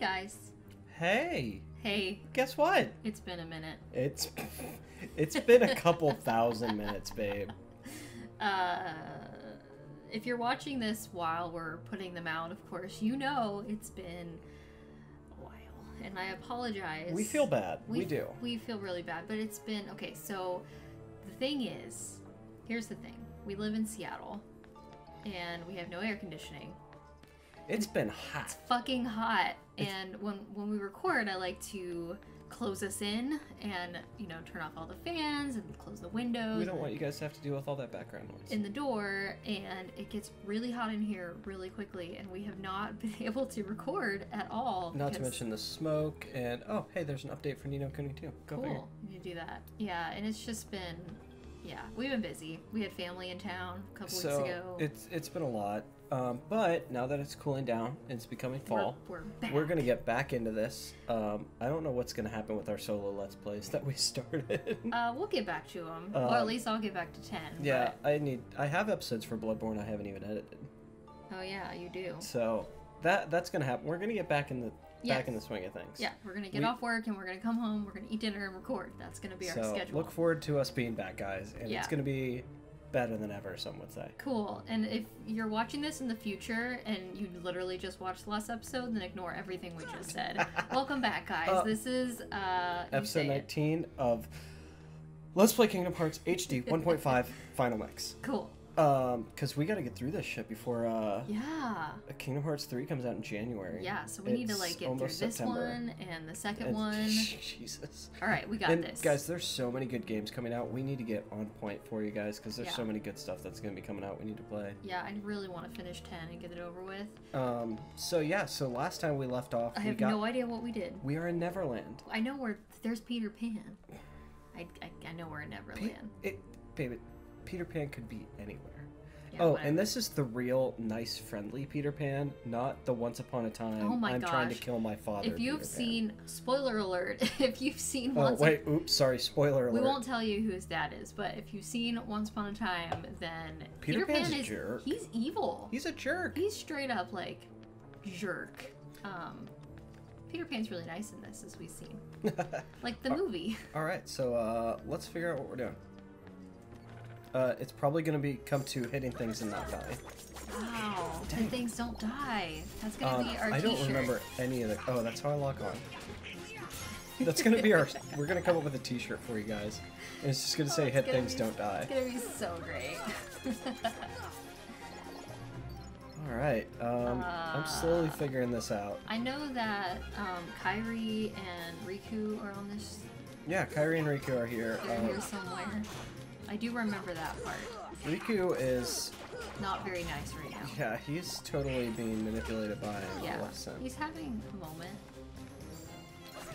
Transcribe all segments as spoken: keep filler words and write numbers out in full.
guys. Hey. Hey. Guess what? It's been a minute. It's it's been a couple thousand minutes, babe. Uh, if you're watching this while we're putting them out, of course, you know it's been a while, and I apologize. We feel bad. We, we do. We feel really bad, but it's been... Okay, so the thing is, here's the thing. We live in Seattle, and we have no air conditioning. It's been hot. It's fucking hot. It's... And when when we record, I like to close us in and, you know, turn off all the fans and close the windows. We don't want you guys to have to deal with all that background noise. In the door, and it gets really hot in here really quickly, and we have not been able to record at all. Not because... to mention the smoke, and oh, hey, there's an update for Nino Kuni too. Go cool. Figure. You need to do that. Yeah, and it's just been... Yeah, we've been busy. We had family in town a couple so weeks ago. It's it's been a lot, um, but now that it's cooling down and it's becoming fall, we're, we're, we're gonna get back into this. Um, I don't know what's gonna happen with our solo Let's Plays that we started. Uh, we'll get back to them, um, or at least I'll get back to ten. Yeah, but... I need. I have episodes for Bloodborne I haven't even edited. Oh yeah, you do. So that that's gonna happen. We're gonna get back in the yes. back in the swing of things. Yeah, we're gonna get we... off work and we're gonna come home. We're gonna eat dinner and record. That's gonna be so our schedule. Look forward to us being back, guys, and yeah. it's gonna be better than ever. Some would say. Cool. And if you're watching this in the future and you literally just watched the last episode, then ignore everything we just said. Welcome back, guys. Uh, this is uh, episode nineteen it. Of Let's Play Kingdom Hearts H D one point five Final Mix. Cool. Um, because we got to get through this shit before, uh, yeah, Kingdom Hearts three comes out in January. Yeah, so we it's need to, like, get through this September. One and the second and, one. Jesus. All right, we got and this. Guys, there's so many good games coming out. We need to get on point for you guys because there's yeah. so many good stuff that's going to be coming out we need to play. Yeah, I really want to finish ten and get it over with. Um, so, yeah, so last time we left off, I we have got, no idea what we did. We are in Neverland. I know where, there's Peter Pan. I, I, I know we're in Neverland. Pe it, babe, it, Peter Pan could be anywhere. Yeah, oh, whatever. And this is the real nice, friendly Peter Pan, not the Once Upon a Time. Oh my I'm gosh. trying to kill my father. If you've Peter seen, Pan. spoiler alert, if you've seen. Oh Once wait, a... oops, sorry, spoiler alert. We won't tell you who his dad is, but if you've seen Once Upon a Time, then Peter, Peter Pan's Pan is a jerk. He's evil. He's a jerk. He's straight up like jerk. Um, Peter Pan's really nice in this, as we've seen, like the movie. All right, so uh, let's figure out what we're doing. Uh, it's probably going to be come to hitting things and not die. Wow. Dang. And things don't die. That's going to um, be our I don't t-shirt. remember any of the... Oh, that's how I lock on. That's going to be our... We're going to come up with a t-shirt for you guys. And it's just going to say oh, hit things be, don't die. It's going to be so great. Alright. Um, uh, I'm slowly figuring this out. I know that um, Kairi and Riku are on this... Yeah, Kairi and Riku are here. They're um, here somewhere. I do remember that part. Riku is... not very nice right now. Yeah, he's totally being manipulated by an adolescent. Yeah, he's having a moment.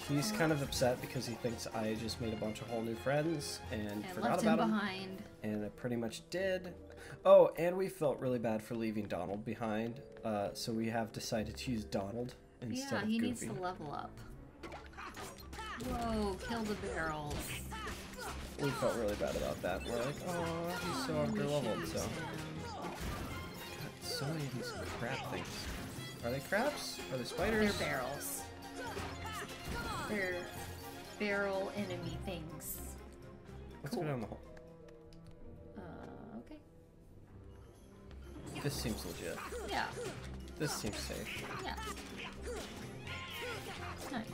He's kind of upset because he thinks I just made a bunch of whole new friends and, and forgot about him. Behind. And I pretty much did. Oh, and we felt really bad for leaving Donald behind, uh, so we have decided to use Donald instead yeah, of Goofy. Yeah, he needs to level up. Whoa, kill the barrels. We felt really bad about that. We're like, oh, he's so under leveled, so. God, so many of these crap things. Are they craps? Are they spiders? They're barrels. They're barrel enemy things. Let's go down the hole. Uh, okay. This seems legit. Yeah. This seems safe. Yeah. Nice.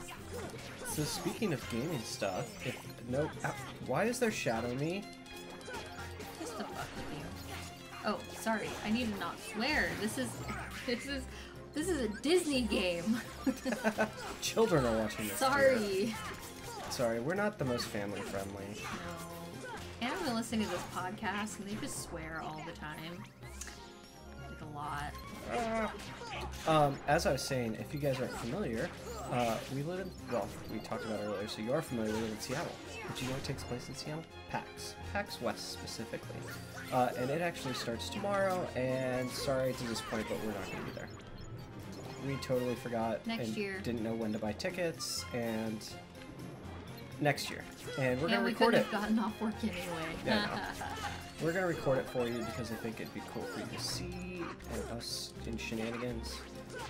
So speaking of gaming stuff, if no, ow, why is there shadow me? Just the fuck with you. Oh, sorry. I need to not swear. This is, this is, this is a Disney game. Children are watching this. Sorry. Too. Sorry, we're not the most family friendly. No. And I've been listening to this podcast, and they just swear all the time. Like a lot. Uh, um, as I was saying, if you guys aren't familiar, uh, we live in, well, we talked about it earlier, so you are familiar, we live in Seattle. But you know what takes place in Seattle? PAX. PAX West, specifically. Uh, and it actually starts tomorrow, and sorry to disappoint, but we're not going to be there. We totally forgot. Next and year. Didn't know when to buy tickets, and next year. And we're yeah, going to record it. we could have gotten off work anyway. Yeah, no. We're going to record it for you because I think it'd be cool for you to see. And us in shenanigans.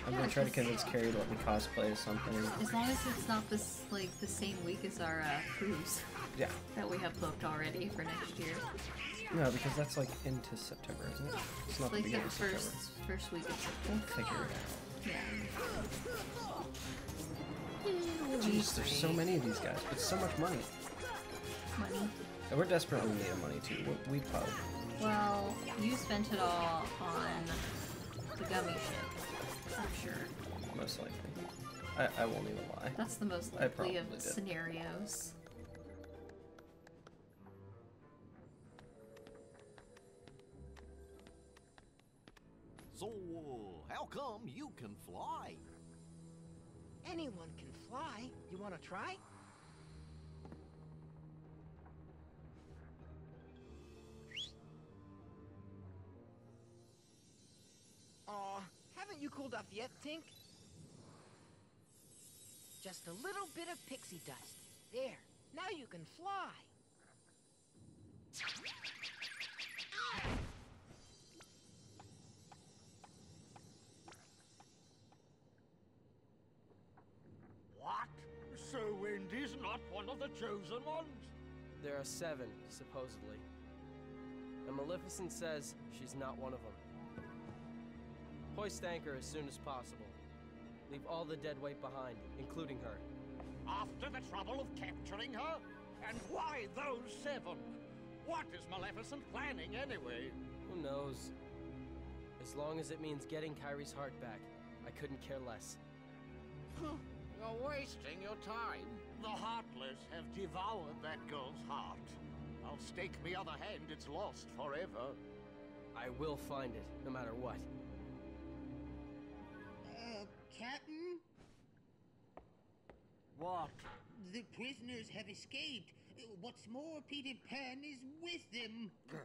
I'm gonna try to convince Carrie to let me cosplay or something. As long as it's not this like the same week as our uh, cruise. Yeah. That we have booked already for next year. No, because that's like into September, isn't it? It's not like the, the first September. first week of September. We'll figure it out. Yeah. Jeez, there's so many of these guys. It's so much money. Money. And we're desperately in need of money too. We probably. Well, you spent it all on the gummy shit. I'm sure. Most likely. I, I won't even lie. That's the most likely of did. scenarios. So, how come you can fly? Anyone can fly. You want to try? Aw, haven't you cooled off yet, Tink? Just a little bit of pixie dust. There, now you can fly. What? So Wendy's not one of the chosen ones? There are seven, supposedly. And Maleficent says she's not one of them. Hoist anchor as soon as possible. Leave all the dead weight behind, including her. After the trouble of capturing her? And why those seven? What is Maleficent planning anyway? Who knows? As long as it means getting Kyrie's heart back, I couldn't care less. You're wasting your time. The Heartless have devoured that girl's heart. I'll stake me other hand it's lost forever. I will find it, no matter what. Captain? What? The prisoners have escaped. What's more, Peter Pan is with them. Grr,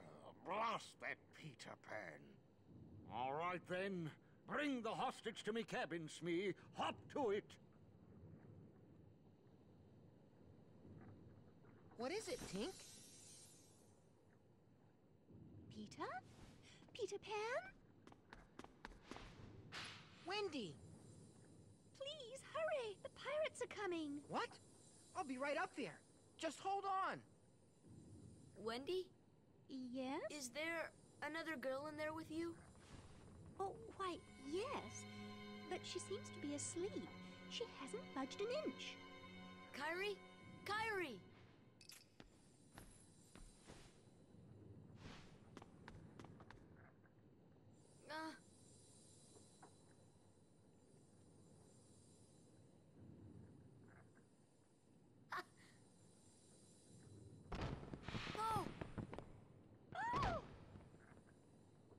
blast that Peter Pan. All right then. Bring the hostage to me cabin, Smee. Hop to it. What is it, Tink? Peter? Peter Pan? Wendy! Please, hurry! The pirates are coming! What? I'll be right up there. Just hold on! Wendy? Yes? Is there another girl in there with you? Oh, why, yes. But she seems to be asleep. She hasn't budged an inch. Kyrie? Kyrie! Uh...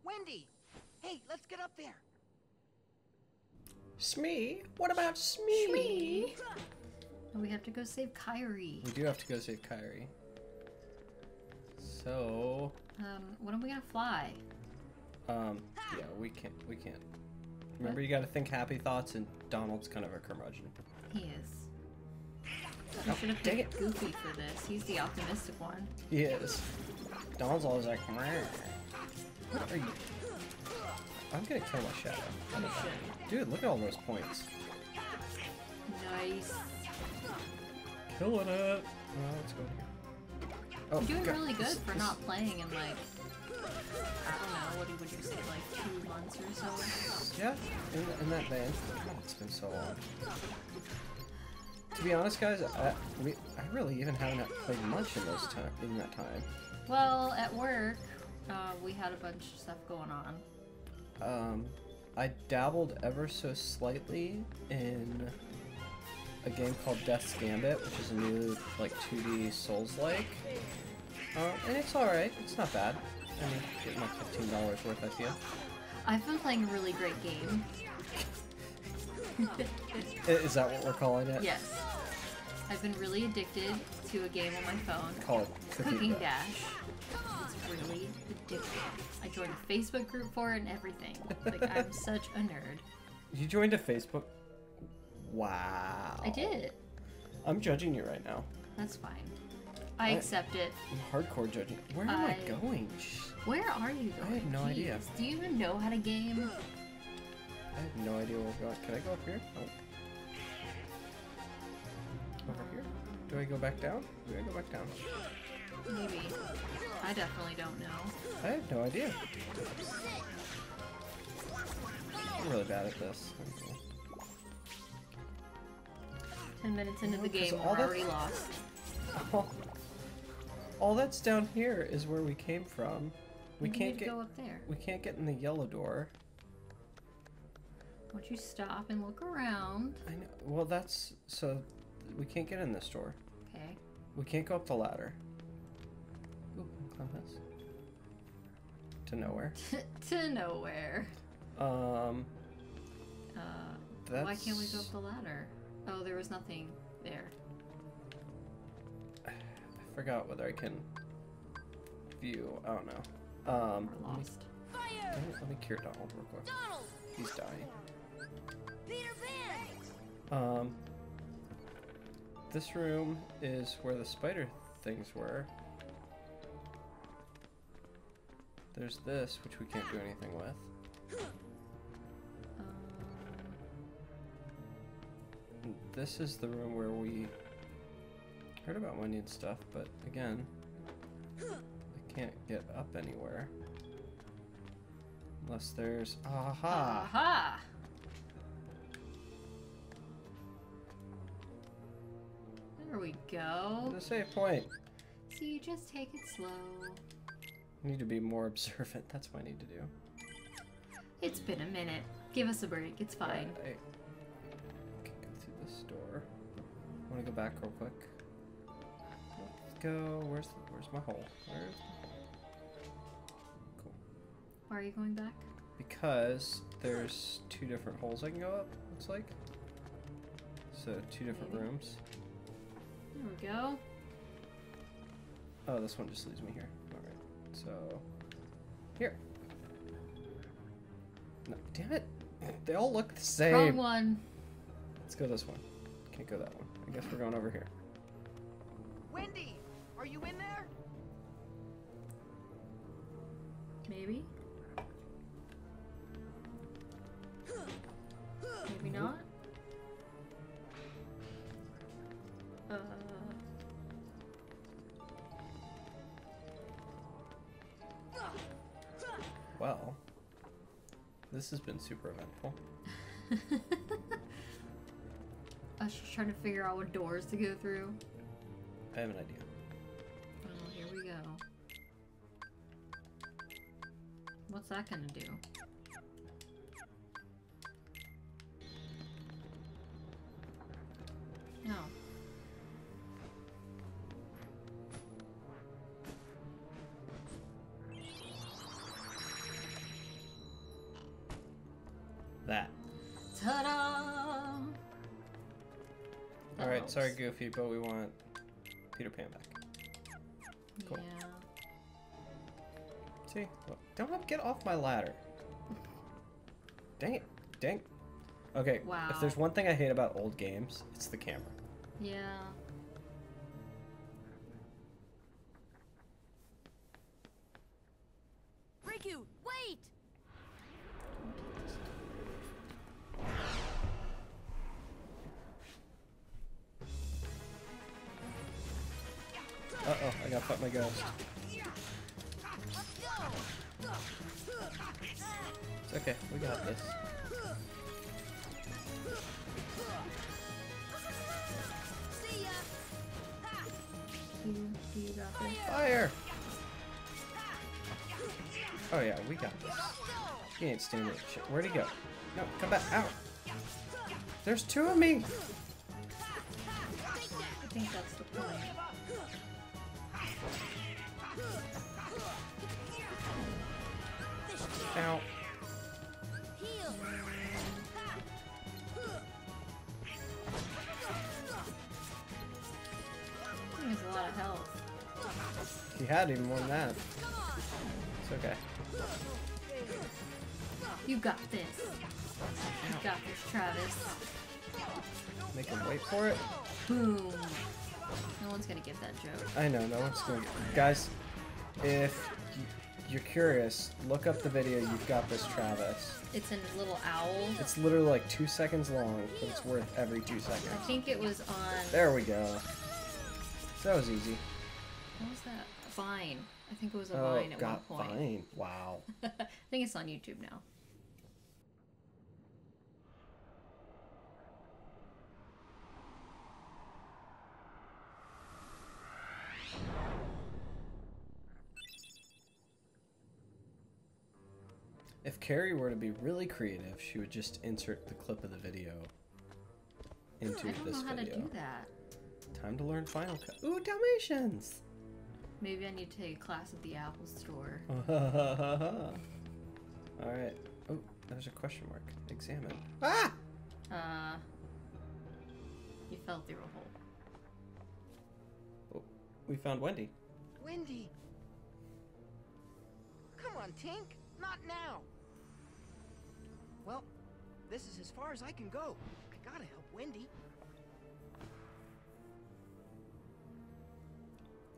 Wendy! Hey, let's get up there! Smee? What about Smee? Smee? We have to go save Kyrie. We do have to go save Kyrie. So... Um, when are we gonna fly? Um, yeah, we can't, we can't. Remember, what? You gotta think happy thoughts, and Donald's kind of a curmudgeon. He is. I should have picked Goofy for this. He's the optimistic one. He is. Donald's always like, meh. What are you? I'm gonna kill my shadow. I'm gonna... Dude, look at all those points. Nice. Killing it. Oh, let's go here. Oh, you're doing God. really good this, for this... not playing in like, I don't know, what would you say, like two months or so? Yeah, in, in that vein. God, it's been so long. To be honest, guys, I, we, I really even haven't played much in, those time, in that time. Well, at work... Uh, we had a bunch of stuff going on. Um, I dabbled ever so slightly in a game called Death's Gambit, which is a new, like, two D Souls-like. Uh, and it's alright. It's not bad. I mean, getting my fifteen dollars worth, I feel. I've been playing a really great game. Is that what we're calling it? Yes. I've been really addicted to a game on my phone called Cooking Dash. It's really addictive. I joined a Facebook group for it and everything. Like, I'm such a nerd. You joined a Facebook? Wow. I did. I'm judging you right now. That's fine. I, I accept it. I'm hardcore judging. Where am I, I going? Where are you going? I have no Jeez. idea. Do you even know how to game? I have no idea where we're going. Can I go up here? Nope. Over here? Do I go back down? Do I go back down? Maybe. I definitely don't know. I have no idea. I'm really bad at this. Okay. Ten minutes into oh, the game, we're already lost. All, all that's down here is where we came from. We can't get go up there. We can't get in the yellow door. Won't you stop and look around? I know. Well, that's so we can't get in this door. Okay. We can't go up the ladder. Ooh, compass. To nowhere. To nowhere. Um. Uh. That's... Why can't we go up the ladder? Oh, there was nothing there. I forgot whether I can view. I don't know. Um, We're lost. Let me, Fire! Let, me, let me cure Donald real quick. Donald! He's dying. Peter Pan! Um, this room is where the spider things were. There's this, which we can't do anything with. This is the room where we heard about money and stuff, but again, I can't get up anywhere. Unless there's... Aha! Aha! There we go. The save point. So you just take it slow. I need to be more observant. That's what I need to do. It's been a minute. Give us a break. It's fine. All right. I want to go back real quick. Let's go. Where's the, where's my hole? Where's my hole? Cool. Why are you going back? Because there's two different holes I can go up. Looks like. So two different Maybe. rooms. There we go. Oh, this one just leaves me here. All right. So here. No, damn it! They all look the same. Wrong one. Let's go this one. Can't go that one. I guess we're going over here. Wendy, are you in there? Maybe. Maybe not. Uh. Well, this has been super eventful. I was just trying to figure out what doors to go through. I have an idea. Oh, here we go. What's that gonna do? No. That. Ta-da! Alright, sorry Goofy, but we want Peter Pan back. Cool. Yeah. See? Look. Don't get off my ladder. Dang it. Dang. Okay, wow. If there's one thing I hate about old games, it's the camera. Yeah. Riku, wait! Uh-oh, I gotta fight my ghost. It's okay, we got this. Fire! Oh yeah, we got this. He ain't standing up shit. Where'd he go? No, come back. Ow! There's two of me! I think that's the point. Ow. He has a lot of health. He had even more than that. It's okay. You got this. You got this, Travis. Make him wait for it. Boom. No one's gonna get that joke. I know, no one's gonna. Guys, if you're curious, look up the video You've Got This, Travis. It's a little owl. It's literally like two seconds long, but it's worth every two seconds. I think it was on... There we go. That was easy. What was that? Vine. I think it was a oh, Vine at got one point. Vine. Wow. I think it's on YouTube now. If Carrie were to be really creative, she would just insert the clip of the video into this video. I don't this know how video. to do that. Time to learn Final Cut. Ooh, Dalmatians! Maybe I need to take a class at the Apple Store. Alright. Oh, there's a question mark. Examine. Ah! Uh, you fell through a hole. Oh, we found Wendy. Wendy! Come on, Tink! Not now! Well, this is as far as I can go. I gotta help Wendy.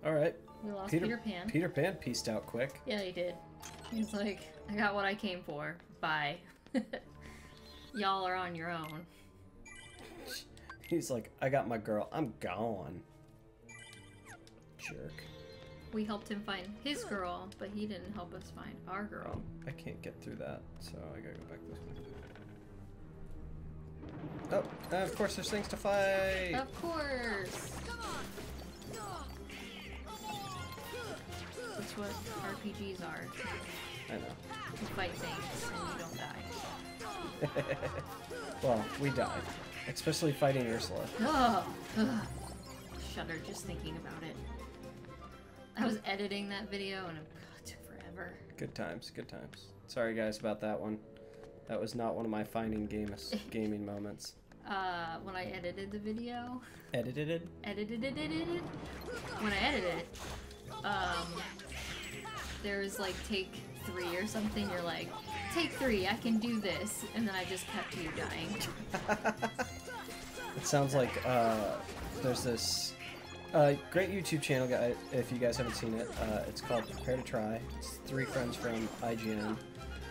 Alright. We lost Peter, Peter Pan. Peter Pan pieced out quick. Yeah, he did. He's like, I got what I came for. Bye. Y'all are on your own. He's like, I got my girl. I'm gone. Jerk. We helped him find his girl, but he didn't help us find our girl. Oh, I can't get through that, so I gotta go back this way. Oh, uh, of course there's things to fight! Of course! Come on! That's what R P Gs are. I know. You fight things, and you don't die. Well, we died. Especially fighting Ursula. Ugh. Ugh. Shudder just thinking about it. I was editing that video and it took forever. Good times, good times. Sorry guys about that one. That was not one of my finding games, gaming moments. Uh, when I edited the video. Edited it? Edited it, edited it. When I edited it, um, there was like take three or something. You're like, take three, I can do this. And then I just kept you dying. It sounds like, uh, there's this... Uh, great YouTube channel, guys. If you guys haven't seen it, uh, it's called Prepare to Try. It's three friends from I G N.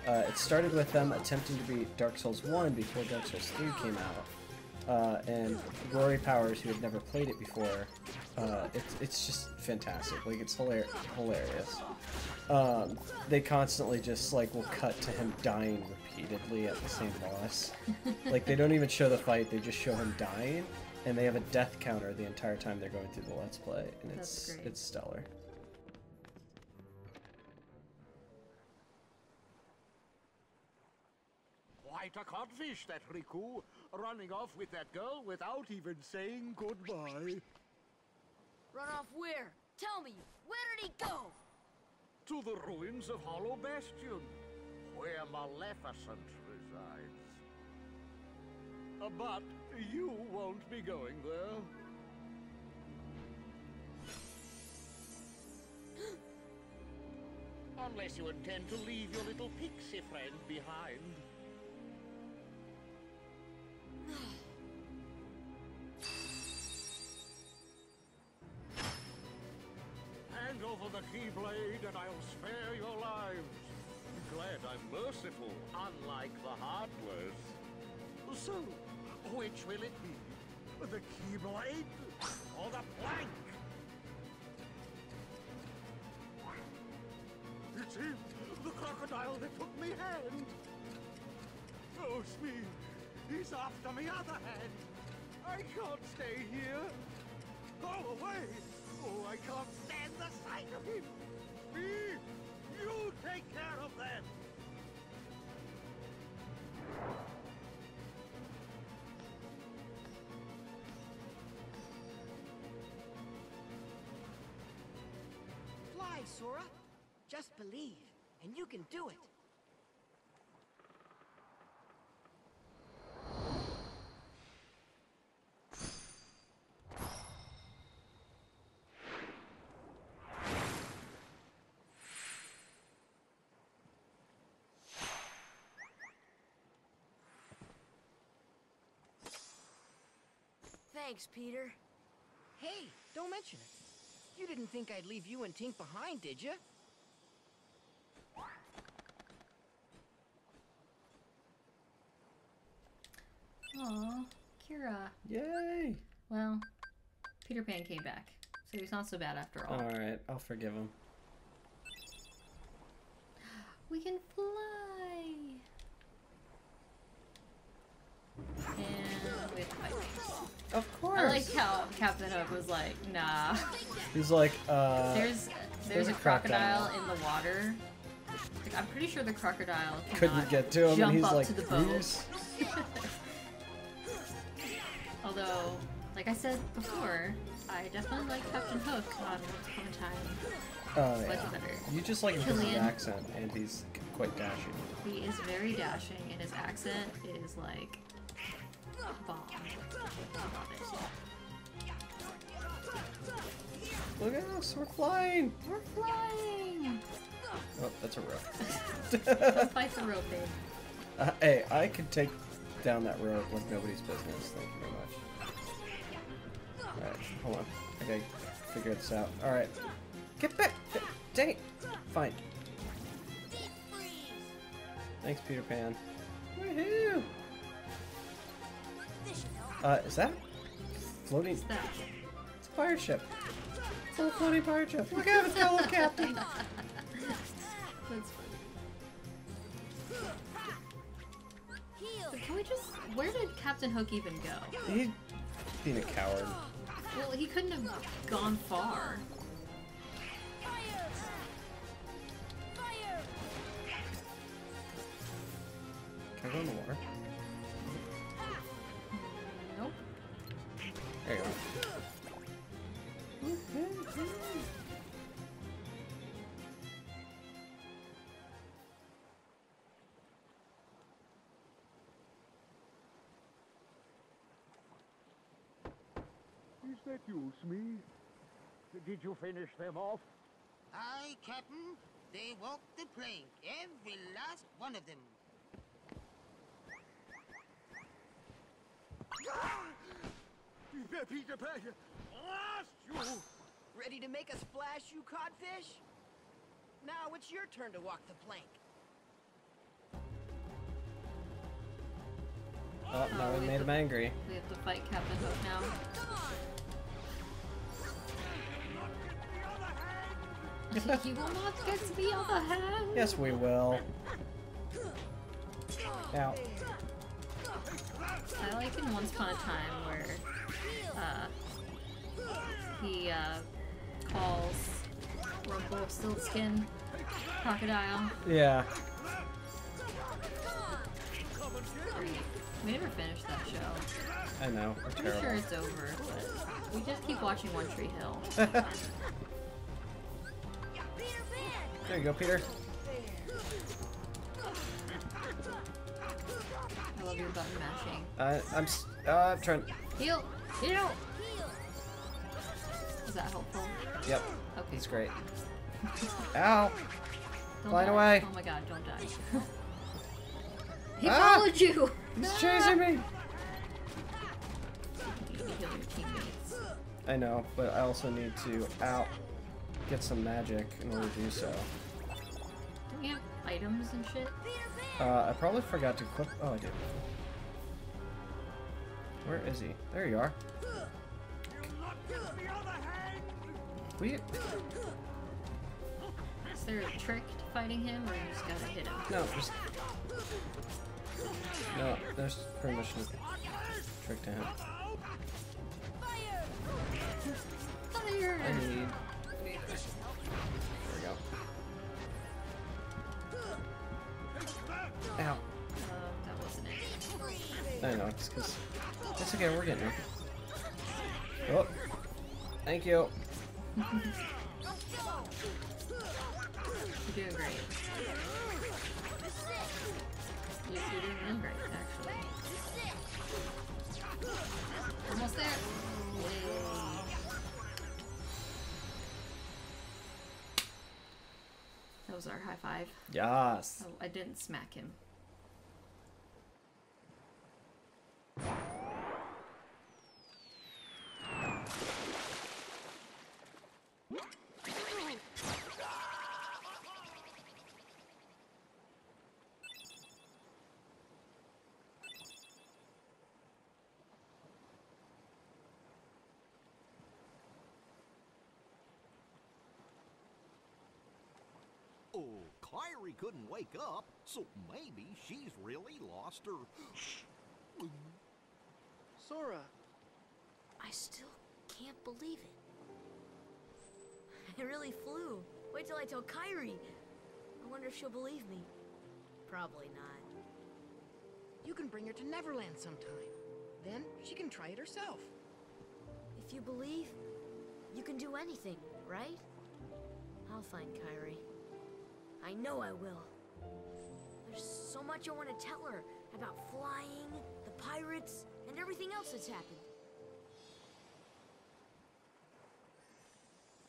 Uh, it started with them attempting to beat Dark Souls one before Dark Souls three came out. Uh, and Rory Powers, who had never played it before, uh, it's, it's just fantastic. Like, it's hilar hilarious. Um, they constantly just, like, will cut to him dying repeatedly at the same boss. Like, they don't even show the fight, they just show him dying. And they have a death counter the entire time they're going through the Let's Play, and it's it's stellar. Quite a codfish, that Riku, running off with that girl without even saying goodbye. Run off where? Tell me, where did he go? To the ruins of Hollow Bastion, where Maleficent resides. Uh, but you won't be going there. Unless you intend to leave your little pixie friend behind. Hand over the keyblade and I'll spare your lives. Glad I'm merciful, unlike the heartless. So, which will it be? The keyblade or the plank? It's him, the crocodile that took me hand. Knows me. He's after me other hand. I can't stay here. Go away. Oh, I can't stand the sight of him. Me, you take care of them. Sora, just believe, and you can do it. Thanks, Peter. Hey, don't mention it. You didn't think I'd leave you and Tink behind, did you? Aw, Kira. Yay! Well, Peter Pan came back, so he's not so bad after all. Alright, I'll forgive him. We can fly! And we have to fight things. Of course! I like how Captain Hook was like, nah. He's like, uh... There's, there's, there's a crocodile, crocodile in the water. Like, I'm pretty sure the crocodile couldn't get to him, jump and he's up like, to the boat. Although, like I said before, I definitely like Captain Hook on Once Upon a Time. Oh, much yeah. better. You just like his accent, and he's quite dashing. He is very dashing, and his accent is like bomb. Look at us, we're flying! We're flying! Oh, that's a rope. Don't fight the rope, babe. Uh, hey, I could take down that rope with nobody's business. Thank you very much. Alright, hold on. I gotta figure this out. Alright. Get back! Dang it! Fine. Thanks, Peter Pan. Woohoo! Uh, is that floating? What's that? It's a pirate ship. It's a little floating pirate ship. Look out, it's got a little captain! That's funny. But can we just... Where did Captain Hook even go? He's being a coward. Well, he couldn't have gone far. Can I go in the water? Nope. There you go. Is that you, Smee? Did you finish them off? Aye, Captain. They walked the plank, every last one of them. Peter Pan, lost you! Ready to make a splash, you codfish? Now it's your turn to walk the plank. Oh, oh now we, we made to, him angry. We have to fight Captain Hook now. Come on! You will not get the other hand! Yes, we will. Ow. I like in Once Upon a Time where uh, he uh, calls Rumpelstiltskin crocodile. Yeah. We never finished that show. I know. I'm terrible. Sure it's over, but we just keep watching One Tree Hill. There you go, Peter. I love your button mashing. Uh, I'm s uh, I'm trying. Heal! Heal! Is that helpful? Yep. Okay. It's great. Ow! Fly away! Oh my god, don't die. He ah! followed you! He's chasing me! You need to heal your teammates. I know, but I also need to out get some magic in order to do so. Don't you have items and shit? Uh, I probably forgot to clip. Oh, I did. Where is he? There you are. We... Is there a trick to fighting him, or you just gotta hit him? No, just... No, there's pretty much no trick to him. Fire! I need... There we go. Ow. Um, that wasn't it. I know, it's because... That's okay, we're getting there. Oh. Thank you. You're doing great. You're doing great, actually. Almost there. That was our high five. Yes. Oh, I didn't smack him. Kairi couldn't wake up, so maybe she's really lost her... Sora! I still can't believe it. I really flew. Wait till I tell Kairi. I wonder if she'll believe me. Probably not. You can bring her to Neverland sometime. Then she can try it herself. If you believe, you can do anything, right? I'll find Kairi. I know I will. There's so much I want to tell her about flying, the pirates, and everything else that's happened.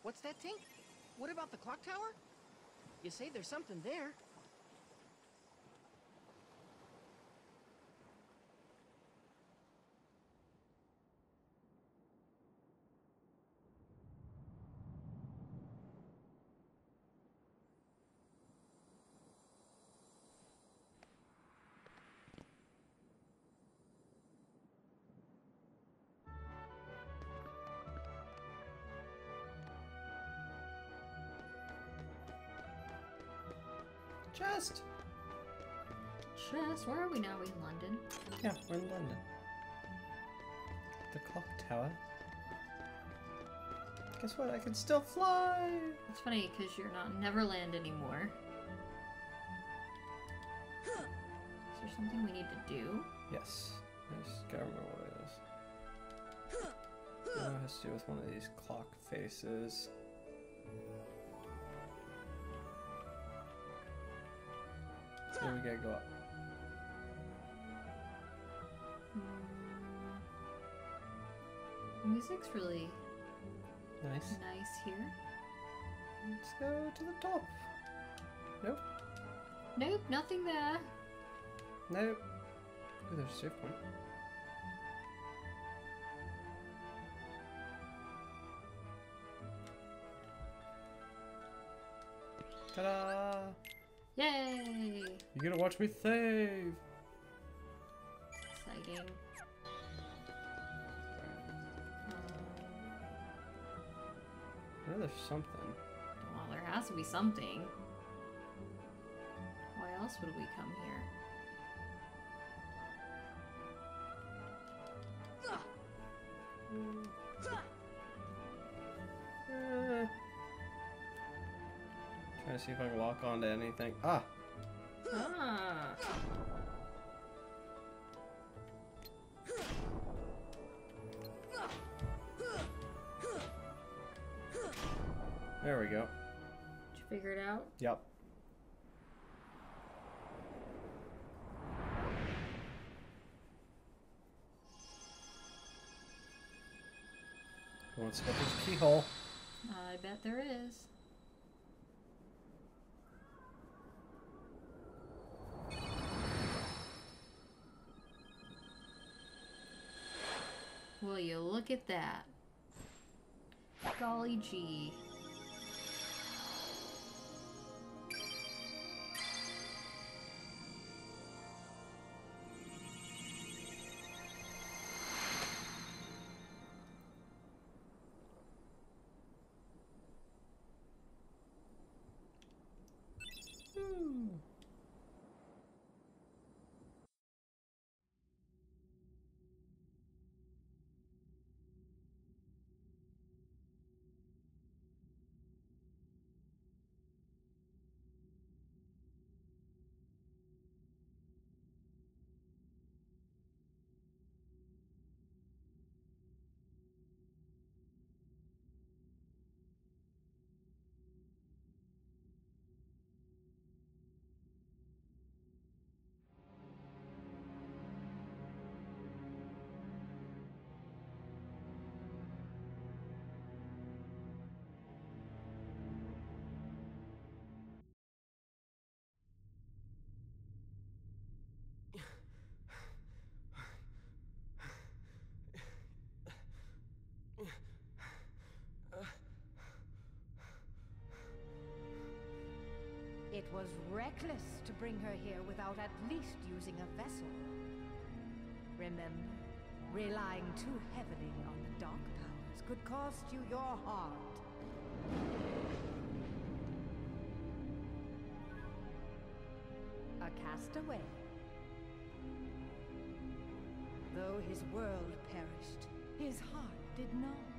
What's that, Tink? What about the clock tower? You say there's something there. Chest! Chest? Where are we now? Are we in London? Yeah, we're in London. The clock tower. Guess what? I can still fly! It's funny, because you're not in Neverland anymore. Is there something we need to do? Yes. I just gotta remember what it is. I don't know, it has to do with one of these clock faces. Here we gotta go up. Mm. Music's really nice. Nice here. Let's go to the top. Nope. Nope, nothing there. Nope. Oh, there's a save point. Ta-da! Yay! You're gonna watch me save! Exciting. Um, I know there's something. Well, there has to be something. Why else would we come here? Trying to see if I can lock onto anything. Ah! Ah! There we go. Did you figure it out? Yep. Go and step into the keyhole. I bet there is. Will you look at that? Golly gee. It was reckless to bring her here without at least using a vessel. Remember, relying too heavily on the dark powers could cost you your heart. a castaway. Though his world perished, his heart did not.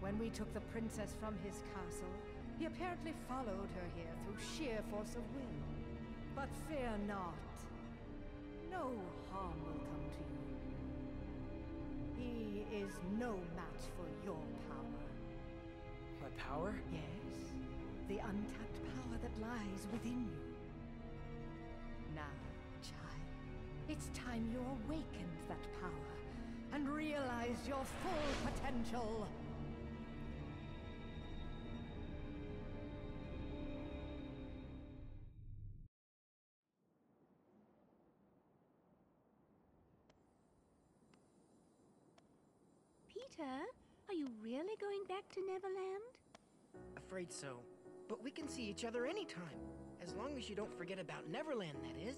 When we took the princess from his castle, he apparently followed her here through sheer force of will. But fear not. No harm will come to you. He is no match for your power. My power? Yes. The untapped power that lies within you. Now, child, it's time you awakened that power and realized your full potential. Peter, are you really going back to Neverland? Afraid so. But we can see each other anytime. As long as you don't forget about Neverland, that is.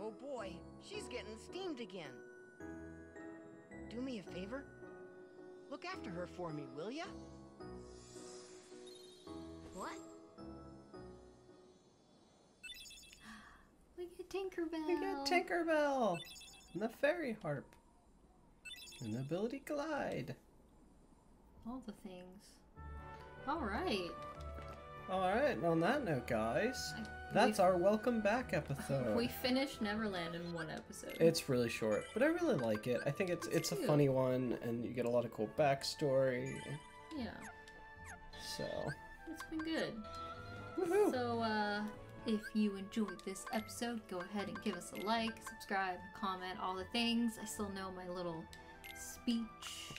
Oh boy, she's getting steamed again. Do me a favor? Look after her for me, will ya? What? We got Tinkerbell! We got Tinkerbell! And the fairy harp! And the ability glide! All the things. Alright! Alright, on that note, guys, that's our welcome back episode. We finished Neverland in one episode. It's really short, but I really like it. I think it's it's, it's a funny one, and you get a lot of cool backstory. Yeah. So. It's been good. Woohoo! So, uh, if you enjoyed this episode, go ahead and give us a like, subscribe, comment, all the things. I still know my little speech.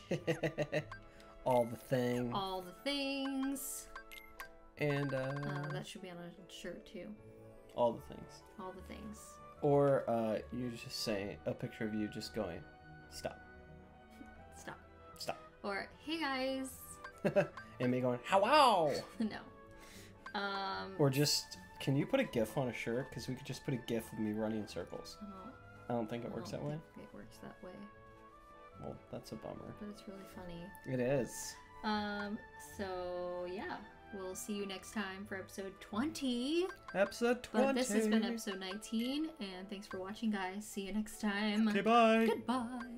All the thing. All the things. And, uh, uh... that should be on a shirt, too. All the things. All the things. Or, uh, you just say a picture of you just going, stop. Stop. Stop. Or, hey, guys. And me going, how wow! No. Um... Or just, can you put a GIF on a shirt? Because we could just put a GIF of me running in circles. Uh, I don't think it I works that way. It works that way. Well, that's a bummer. But it's really funny. It is. Um, so, yeah. We'll see you next time for episode twenty. Episode twenty. But this has been episode nineteen, and thanks for watching, guys. See you next time. Okay, bye. Goodbye.